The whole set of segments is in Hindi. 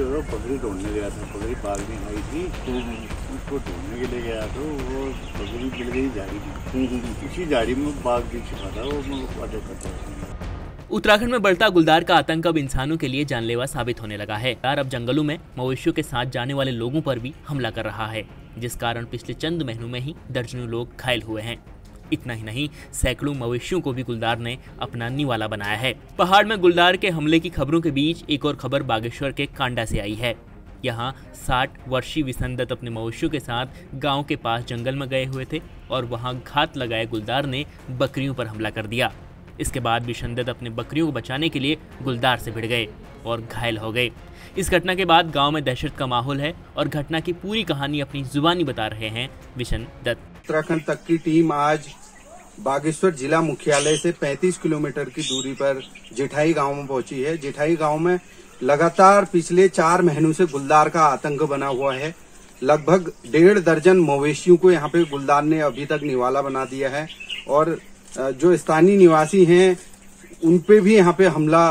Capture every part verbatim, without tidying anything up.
जो है पगड़ी ढूंढने गया था, पगड़ी पाल में आई थी उसको ढूंढने के लिए गया था, वो पगड़ी मिल गई झाड़ी में, उसी झाड़ी में बाघ भी छिपा था, वो मैं अटैक करता था। उत्तराखंड में बढ़ता गुलदार का आतंक अब इंसानों के लिए जानलेवा साबित होने लगा है। गुलदार अब जंगलों में मवेशियों के साथ जाने वाले लोगों पर भी हमला कर रहा है, जिस कारण पिछले चंद महीनों में ही दर्जनों लोग घायल हुए हैं। इतना ही नहीं, सैकड़ों मवेशियों को भी गुलदार ने अपना निवाला बनाया है। पहाड़ में गुलदार के हमले की खबरों के बीच एक और खबर बागेश्वर के कांडा से आई है। यहाँ साठ वर्षीय विशन दत्त अपने मवेशियों के साथ गाँव के पास जंगल में गए हुए थे और वहाँ घात लगाए गुलदार ने बकरियों पर हमला कर दिया। इसके बाद विशन दत्त अपने बकरियों को बचाने के लिए गुलदार से भिड़ गए और घायल हो गए। इस घटना के बाद गांव में दहशत का माहौल है और घटना की पूरी कहानी अपनी जुबानी बता रहे हैं विशन दत्त। उत्तराखंड तक की टीम आज बागेश्वर जिला मुख्यालय से पैंतीस किलोमीटर की दूरी पर जेठाई गांव में पहुंची है। जेठाई गांव में लगातार पिछले चार महीनों से गुलदार का आतंक बना हुआ है। लगभग डेढ़ दर्जन मवेशियों को यहाँ पे गुलदार ने अभी तक निवाला बना दिया है और जो स्थानीय निवासी हैं उन पे भी यहाँ पे हमला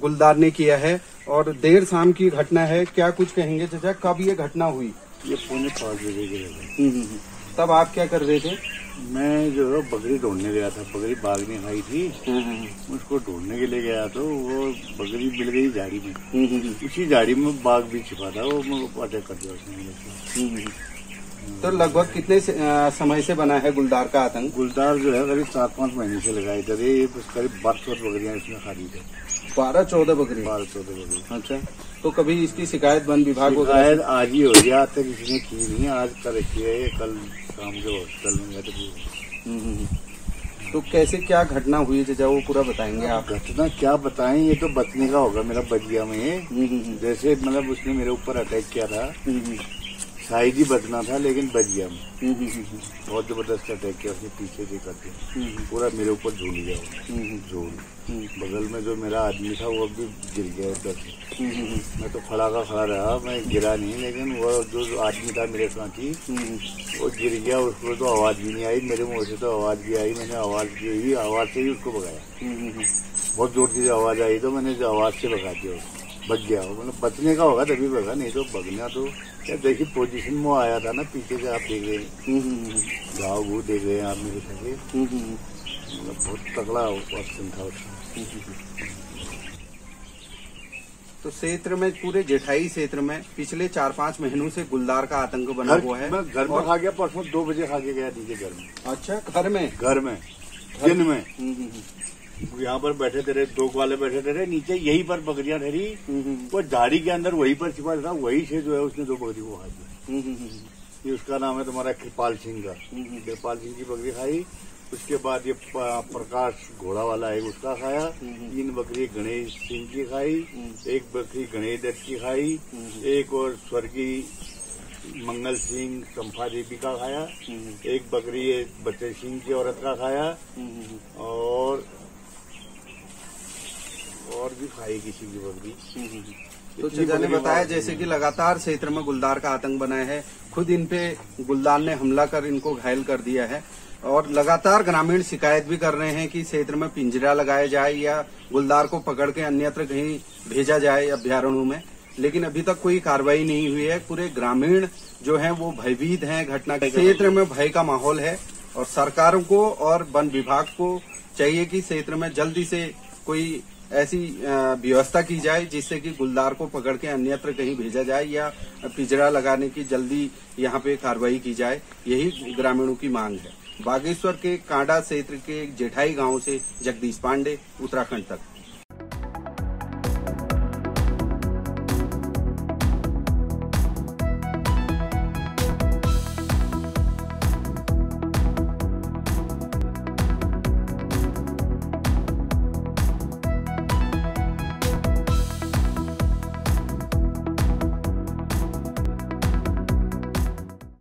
गुलदार ने किया है और देर शाम की घटना है। क्या कुछ कहेंगे चाचा, कब ये घटना हुई? ये पौने पाँच बजे की घटना। तब आप क्या कर रहे थे? मैं जो है बकरी ढूंढने गया था, बकरी बाग में आई थी उसको ढूंढने के लिए गया था, वो बकरी मिल गई झाड़ी में, उसी झाड़ी में बाघ भी छिपा था, वो अटैक कर दिया। तो लगभग कितने से, आ, समय से बना है गुलदार का आतंक? गुलदार जो है करीब सात पाँच महीने से लगा है। करीब करीब बारह चौदह बकरियाँ इसमें खाली थे। बारह चौदह बकरी बारह चौदह बकरी अच्छा। तो कभी इसकी शिकायत वन विभाग को? शिकायत आज ही हो गया, आज तक किसी ने की नहीं, आज कर रखी है, कल शाम के हॉस्पिटल में गए थे। तो कैसे क्या घटना हुई जजा, वो पूरा बताएंगे आप? घटना क्या बताएं, ये तो बचने का होगा मेरा बजिया में, जैसे मतलब उसने मेरे ऊपर अटैक किया था, साई जी बचना था लेकिन बच गया, बहुत जबरदस्त अटैक किया उसने, पीछे से करके पूरा मेरे ऊपर झूल गया, झूल बगल में जो मेरा आदमी था वो भी गिर गया उधर से। मैं तो खड़ा का खड़ा रहा, मैं गिरा नहीं, लेकिन वो जो, जो आदमी था मेरे साथी वो गिर गया, उसको तो आवाज़ भी नहीं आई, मेरे मुँह से तो आवाज़ भी आई, मैंने आवाज़ की हुई, आवाज़ से ही उसको भगाया, बहुत जोर की जो आवाज़ आई तो मैंने जो आवाज़ से भगा दिया, बच गया। मतलब बचने का होगा तभी भगा, नहीं तो भगना तो क्या, देखिए पोजीशन में आया था ना पीछे से, आप देख रहे हैं घाव घू देख रहे हैं आप मेरे साथ, मतलब बहुत तगड़ा ऑप्शन था उसका। तो क्षेत्र में, पूरे जेठाई क्षेत्र में पिछले चार पाँच महीनों से गुलदार का आतंक बना हुआ है। घर में खा गया, परसों दो बजे खा के गया दीजिए घर में। अच्छा, घर में घर में दिन में यहाँ पर बैठे थे, दो ग्वाले बैठे थे, नीचे यही पर बकरियां ठहरी, वो झाड़ी के अंदर वहीं पर छिपा था, वहीं से जो है उसने दो बकरी को खा दिया। ये उसका नाम है तुम्हारा कृपाल सिंह का, कृपाल सिंह की बकरी खाई, उसके बाद ये प्रकाश घोड़ा वाला है उसका खाया, तीन बकरी गणेश सिंह की खाई, एक बकरी गणेश दत्त की खाई, एक और स्वर्गीय मंगल सिंह चंफा देवी का खाया, एक बकरी बचे सिंह की औरत का खाया, और और भी खाई किसी की बकरी। तो चचा ने बताया जैसे कि लगातार क्षेत्र में गुलदार का आतंक बना है, खुद इन पे गुलदार ने हमला कर इनको घायल कर दिया है और लगातार ग्रामीण शिकायत भी कर रहे हैं कि क्षेत्र में पिंजरा लगाया जाए या गुलदार को पकड़ के अन्यत्र कहीं भेजा जाए अभ्यारण्यों में, लेकिन अभी तक कोई कार्रवाई नहीं हुई है। पूरे ग्रामीण जो है वो भयभीत है, घटना क्षेत्र में भय का माहौल है और सरकारों को और वन विभाग को चाहिए कि क्षेत्र में जल्दी से कोई ऐसी व्यवस्था की जाए जिससे कि गुलदार को पकड़ के अन्यत्र कहीं भेजा जाए या पिंजरा लगाने की जल्दी यहाँ पे कार्रवाई की जाए, यही ग्रामीणों की मांग है। बागेश्वर के कांडा क्षेत्र के जेठाई गांव से जगदीश पांडे, उत्तराखंड तक।